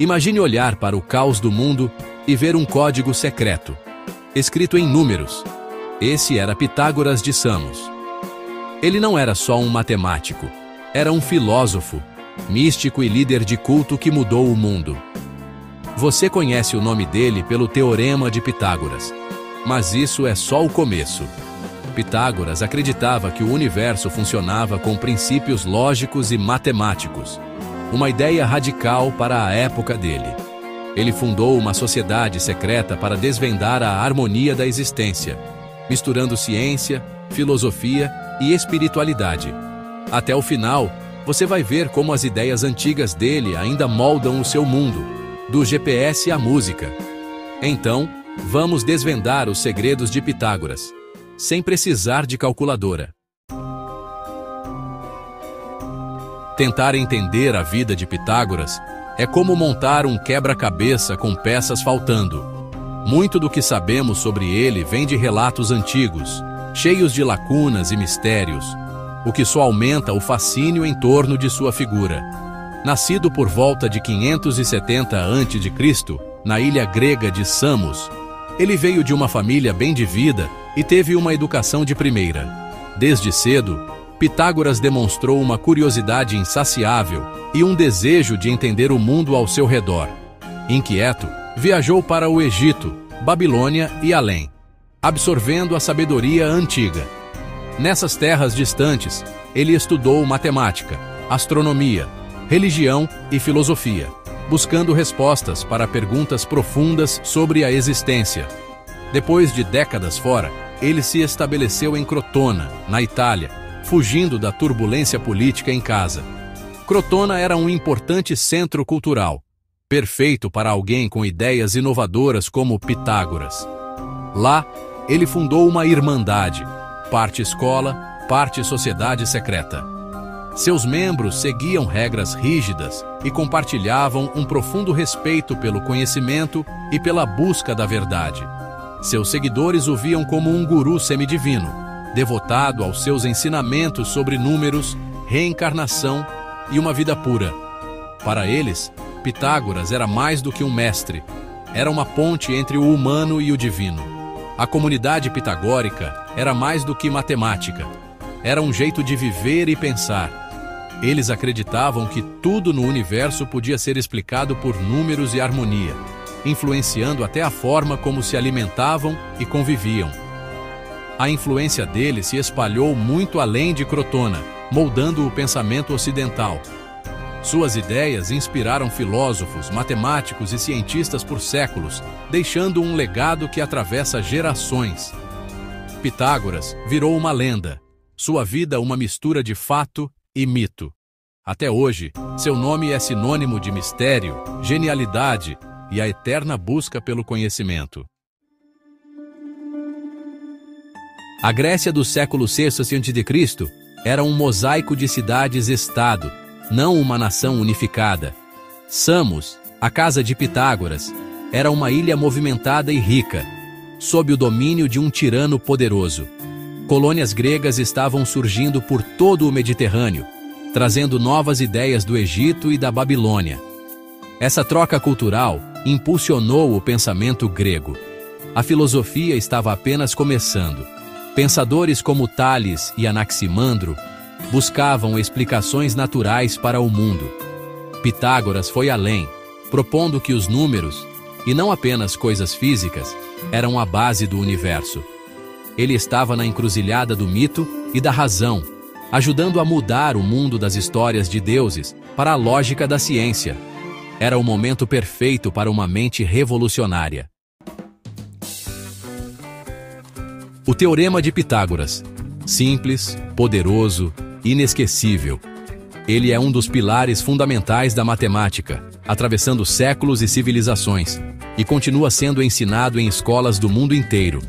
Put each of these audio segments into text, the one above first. Imagine olhar para o caos do mundo e ver um código secreto, escrito em números. Esse era Pitágoras de Samos. Ele não era só um matemático, era um filósofo, místico e líder de culto que mudou o mundo. Você conhece o nome dele pelo Teorema de Pitágoras, mas isso é só o começo. Pitágoras acreditava que o universo funcionava com princípios lógicos e matemáticos, uma ideia radical para a época dele. Ele fundou uma sociedade secreta para desvendar a harmonia da existência, misturando ciência, filosofia e espiritualidade. Até o final, você vai ver como as ideias antigas dele ainda moldam o seu mundo, do GPS à música. Então, vamos desvendar os segredos de Pitágoras, sem precisar de calculadora. Tentar entender a vida de Pitágoras é como montar um quebra-cabeça com peças faltando. Muito do que sabemos sobre ele vem de relatos antigos, cheios de lacunas e mistérios, o que só aumenta o fascínio em torno de sua figura. Nascido por volta de 570 a.C., na ilha grega de Samos, ele veio de uma família bem de vida e teve uma educação de primeira. Desde cedo, Pitágoras demonstrou uma curiosidade insaciável e um desejo de entender o mundo ao seu redor. Inquieto, viajou para o Egito, Babilônia e além, absorvendo a sabedoria antiga. Nessas terras distantes, ele estudou matemática, astronomia, religião e filosofia, buscando respostas para perguntas profundas sobre a existência. Depois de décadas fora, ele se estabeleceu em Crotona, na Itália, fugindo da turbulência política em casa. Crotona era um importante centro cultural, perfeito para alguém com ideias inovadoras como Pitágoras. Lá, ele fundou uma irmandade, parte escola, parte sociedade secreta. Seus membros seguiam regras rígidas e compartilhavam um profundo respeito pelo conhecimento e pela busca da verdade. Seus seguidores o viam como um guru semidivino, devotado aos seus ensinamentos sobre números, reencarnação e uma vida pura. Para eles, Pitágoras era mais do que um mestre, era uma ponte entre o humano e o divino. A comunidade pitagórica era mais do que matemática. Era um jeito de viver e pensar. Eles acreditavam que tudo no universo podia ser explicado por números e harmonia, influenciando até a forma como se alimentavam e conviviam. A influência dele se espalhou muito além de Crotona, moldando o pensamento ocidental. Suas ideias inspiraram filósofos, matemáticos e cientistas por séculos, deixando um legado que atravessa gerações. Pitágoras virou uma lenda. Sua vida uma mistura de fato e mito. Até hoje, seu nome é sinônimo de mistério, genialidade e a eterna busca pelo conhecimento. A Grécia do século VI a.C. era um mosaico de cidades-estado, não uma nação unificada. Samos, a casa de Pitágoras, era uma ilha movimentada e rica, sob o domínio de um tirano poderoso. Colônias gregas estavam surgindo por todo o Mediterrâneo, trazendo novas ideias do Egito e da Babilônia. Essa troca cultural impulsionou o pensamento grego. A filosofia estava apenas começando. Pensadores como Tales e Anaximandro buscavam explicações naturais para o mundo. Pitágoras foi além, propondo que os números, e não apenas coisas físicas, eram a base do universo. Ele estava na encruzilhada do mito e da razão, ajudando a mudar o mundo das histórias de deuses para a lógica da ciência. Era o momento perfeito para uma mente revolucionária. O Teorema de Pitágoras. Simples, poderoso, inesquecível. Ele é um dos pilares fundamentais da matemática, atravessando séculos e civilizações, e continua sendo ensinado em escolas do mundo inteiro.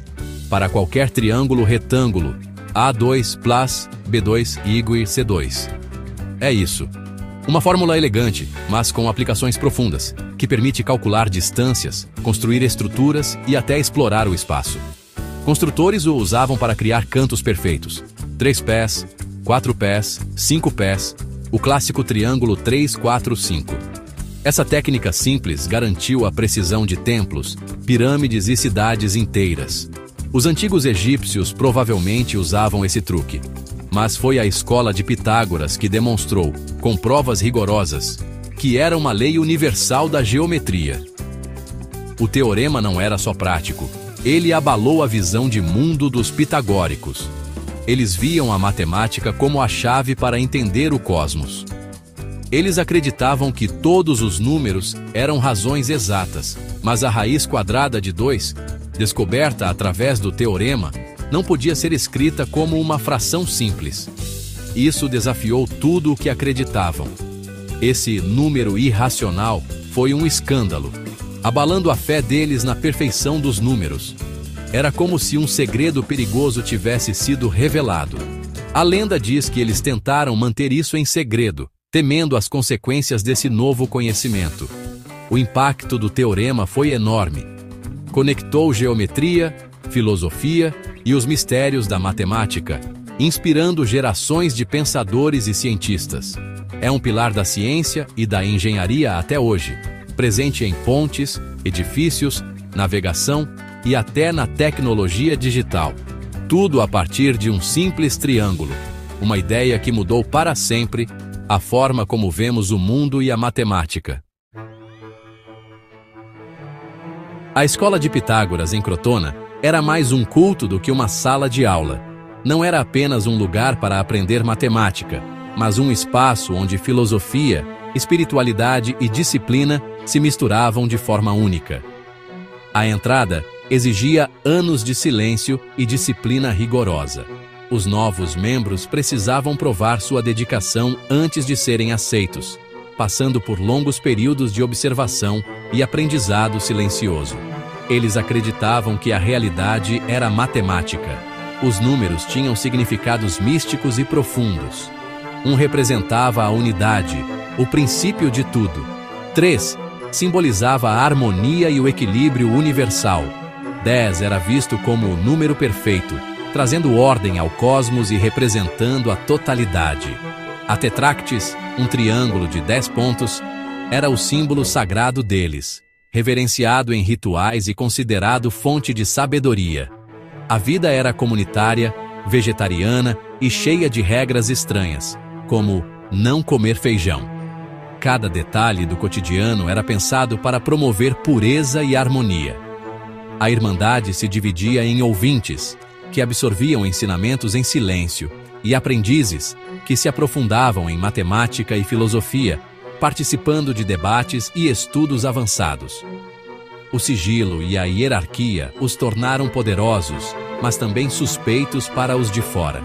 Para qualquer triângulo retângulo, A2 plus B2 igual C2. É isso. Uma fórmula elegante, mas com aplicações profundas, que permite calcular distâncias, construir estruturas e até explorar o espaço. Construtores o usavam para criar cantos perfeitos. 3 pés, 4 pés, 5 pés, o clássico triângulo 3, 4, 5. Essa técnica simples garantiu a precisão de templos, pirâmides e cidades inteiras. Os antigos egípcios provavelmente usavam esse truque, mas foi a escola de Pitágoras que demonstrou, com provas rigorosas, que era uma lei universal da geometria. O teorema não era só prático, ele abalou a visão de mundo dos pitagóricos. Eles viam a matemática como a chave para entender o cosmos. Eles acreditavam que todos os números eram razões exatas, mas a raiz quadrada de 2, descoberta através do teorema, não podia ser escrita como uma fração simples. Isso desafiou tudo o que acreditavam. Esse número irracional foi um escândalo, abalando a fé deles na perfeição dos números. Era como se um segredo perigoso tivesse sido revelado. A lenda diz que eles tentaram manter isso em segredo, temendo as consequências desse novo conhecimento. O impacto do teorema foi enorme. Conectou geometria, filosofia e os mistérios da matemática, inspirando gerações de pensadores e cientistas. É um pilar da ciência e da engenharia até hoje, presente em pontes, edifícios, navegação e até na tecnologia digital. Tudo a partir de um simples triângulo, uma ideia que mudou para sempre a forma como vemos o mundo e a matemática. A escola de Pitágoras em Crotona era mais um culto do que uma sala de aula. Não era apenas um lugar para aprender matemática, mas um espaço onde filosofia, espiritualidade e disciplina se misturavam de forma única. A entrada exigia anos de silêncio e disciplina rigorosa. Os novos membros precisavam provar sua dedicação antes de serem aceitos, passando por longos períodos de observação e aprendizado silencioso. Eles acreditavam que a realidade era matemática. Os números tinham significados místicos e profundos. Um representava a unidade, o princípio de tudo. 3 simbolizava a harmonia e o equilíbrio universal. 10 era visto como o número perfeito, trazendo ordem ao cosmos e representando a totalidade. A Tetraktys, um triângulo de 10 pontos, era o símbolo sagrado deles, reverenciado em rituais e considerado fonte de sabedoria. A vida era comunitária, vegetariana e cheia de regras estranhas, como não comer feijão. Cada detalhe do cotidiano era pensado para promover pureza e harmonia. A Irmandade se dividia em ouvintes, que absorviam ensinamentos em silêncio, e aprendizes, que se aprofundavam em matemática e filosofia, participando de debates e estudos avançados. O sigilo e a hierarquia os tornaram poderosos, mas também suspeitos para os de fora.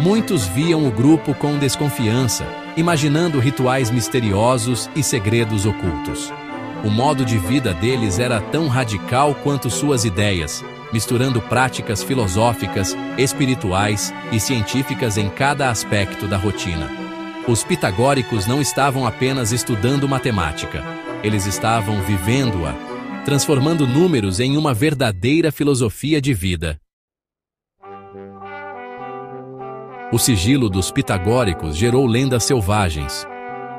Muitos viam o grupo com desconfiança, imaginando rituais misteriosos e segredos ocultos. O modo de vida deles era tão radical quanto suas ideias, misturando práticas filosóficas, espirituais e científicas em cada aspecto da rotina. Os pitagóricos não estavam apenas estudando matemática, eles estavam vivendo-a, transformando números em uma verdadeira filosofia de vida. O sigilo dos pitagóricos gerou lendas selvagens.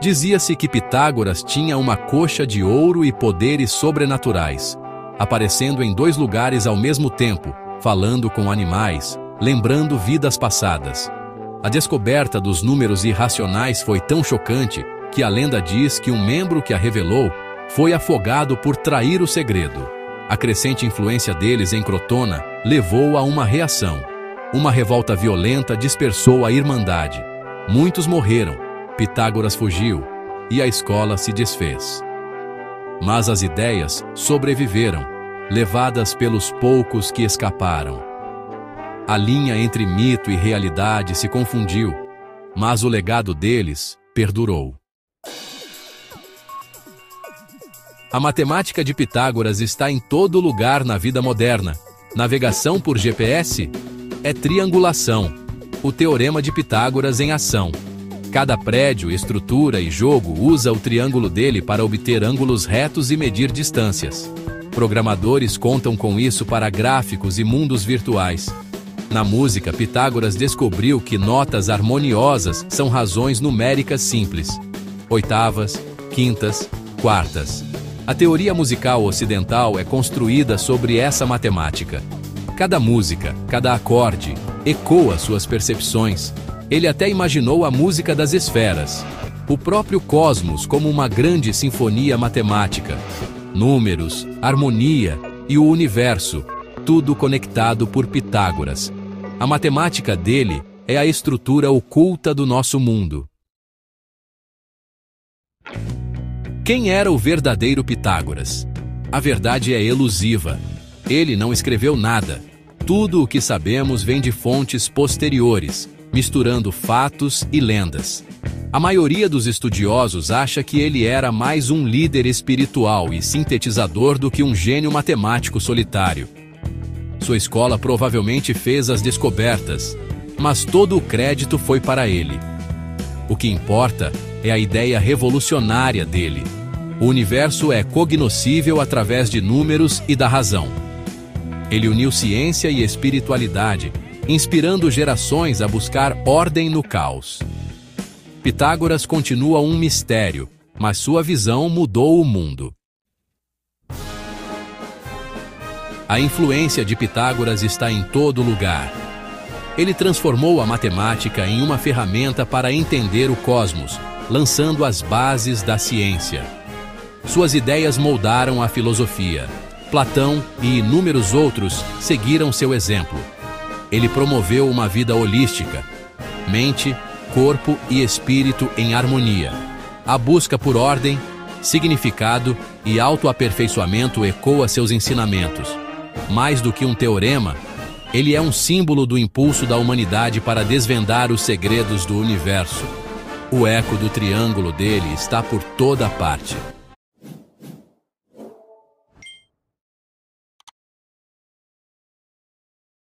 Dizia-se que Pitágoras tinha uma coxa de ouro e poderes sobrenaturais, aparecendo em 2 lugares ao mesmo tempo, falando com animais, lembrando vidas passadas. A descoberta dos números irracionais foi tão chocante que a lenda diz que um membro que a revelou foi afogado por trair o segredo. A crescente influência deles em Crotona levou a uma reação. Uma revolta violenta dispersou a Irmandade. Muitos morreram, Pitágoras fugiu e a escola se desfez. Mas as ideias sobreviveram, levadas pelos poucos que escaparam. A linha entre mito e realidade se confundiu, mas o legado deles perdurou. A matemática de Pitágoras está em todo lugar na vida moderna. Navegação por GPS é triangulação, o teorema de Pitágoras em ação. Cada prédio, estrutura e jogo usa o triângulo dele para obter ângulos retos e medir distâncias. Programadores contam com isso para gráficos e mundos virtuais. Na música, Pitágoras descobriu que notas harmoniosas são razões numéricas simples. Oitavas, quintas, quartas. A teoria musical ocidental é construída sobre essa matemática. Cada música, cada acorde, ecoa suas percepções. Ele até imaginou a música das esferas, o próprio cosmos como uma grande sinfonia matemática. Números, harmonia e o universo, tudo conectado por Pitágoras. A matemática dele é a estrutura oculta do nosso mundo. Quem era o verdadeiro Pitágoras? A verdade é elusiva. Ele não escreveu nada. Tudo o que sabemos vem de fontes posteriores, misturando fatos e lendas. A maioria dos estudiosos acha que ele era mais um líder espiritual e sintetizador do que um gênio matemático solitário. Sua escola provavelmente fez as descobertas, mas todo o crédito foi para ele. O que importa é a ideia revolucionária dele. O universo é cognoscível através de números e da razão. Ele uniu ciência e espiritualidade, inspirando gerações a buscar ordem no caos. Pitágoras continua um mistério, mas sua visão mudou o mundo. A influência de Pitágoras está em todo lugar. Ele transformou a matemática em uma ferramenta para entender o cosmos, lançando as bases da ciência. Suas ideias moldaram a filosofia. Platão e inúmeros outros seguiram seu exemplo. Ele promoveu uma vida holística, mente, corpo e espírito em harmonia. A busca por ordem, significado e autoaperfeiçoamento ecoa seus ensinamentos. Mais do que um teorema, ele é um símbolo do impulso da humanidade para desvendar os segredos do universo. O eco do triângulo dele está por toda parte.